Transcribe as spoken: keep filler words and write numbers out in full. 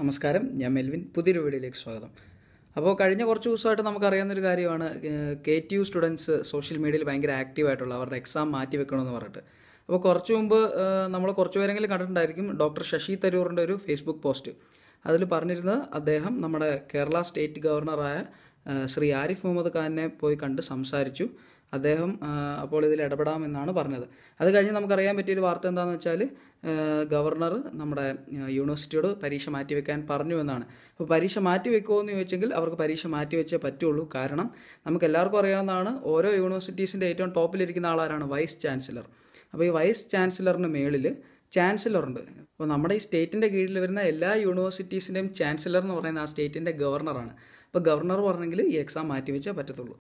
നമസ്കാരം ഞാൻ മെൽവിൻ പുതിയൊരു വീഡിയോയിലേക്ക് സ്വാഗതം അപ്പോൾ കഴിഞ്ഞ കുറച്ച് ദിവസമായിട്ട് നമുക്ക് അറിയാവുന്ന ഒരു കാര്യമാണ് കെടിയു സ്റ്റുഡന്റ്സ് സോഷ്യൽ മീഡിയയിൽ ഭയങ്കര ആക്റ്റീവ് ആയിട്ടുള്ള അവരുടെ എക്സാം മാറ്റി വെക്കണമെന്ന് പറഞ്ഞിട്ട് അപ്പോൾ കുറച്ച് മുമ്പ് നമ്മൾ കുറച്ച് പേരെങ്കിലും കണ്ടിട്ടുണ്ടായിരിക്കും ഡോക്ടർ ശശി തരൂറിന്റെ ഒരു ഫേസ്ബുക്ക് പോസ്റ്റ് അതിൽ പറഞ്ഞിരുന്നത് അദ്ദേഹം നമ്മുടെ കേരള സ്റ്റേറ്റ് ഗവർണറായ ശ്രീ ആരിഫ് മുഹമ്മദ് ഖാനെ പോയി കണ്ട് സംസാരിച്ചു അദ്ദേഹം അപ്പോൾ ഇതിൽ ഇടപെടാമെന്നാണ് പറഞ്ഞത് അത് കഴിഞ്ഞ് നമുക്കറിയാൻ പറ്റിയൊരു വാർത്ത എന്താണെന്ന് വെച്ചാൽ ഗവർണർ നമ്മുടെ യൂണിവേഴ്സിറ്റിയോട് പരീക്ഷ മാറ്റിവെക്കാൻ പറഞ്ഞു എന്നാണ് അപ്പോൾ പരീക്ഷ മാറ്റിവെക്കുമോ എന്ന് ചോദിച്ചെങ്കിൽ അവർക്ക് പരീക്ഷ മാറ്റിവെച്ചേ പറ്റുള്ളൂ കാരണം നമുക്ക് എല്ലാവർക്കും അറിയാവുന്നതാണ് ഓരോ യൂണിവേഴ്സിറ്റീസിൻ്റെ ഏറ്റവും ടോപ്പിലിരിക്കുന്ന ആളാരാണ് വൈസ് ചാൻസലർ അപ്പോൾ ഈ വൈസ് ചാൻസലറിന് മേളിൽ ചാൻസലറുണ്ട് അപ്പോൾ നമ്മുടെ ഈ സ്റ്റേറ്റിൻ്റെ കീഴിൽ വരുന്ന എല്ലാ യൂണിവേഴ്സിറ്റീസിൻ്റെയും ചാൻസലർ എന്ന് പറയുന്ന ആ സ്റ്റേറ്റിൻ്റെ ഗവർണറാണ് അപ്പോൾ ഗവർണർ പറഞ്ഞെങ്കിൽ ഈ എക്സാം മാറ്റിവെച്ചേ പറ്റത്തുള്ളൂ